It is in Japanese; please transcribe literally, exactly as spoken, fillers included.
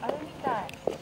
あれみたい。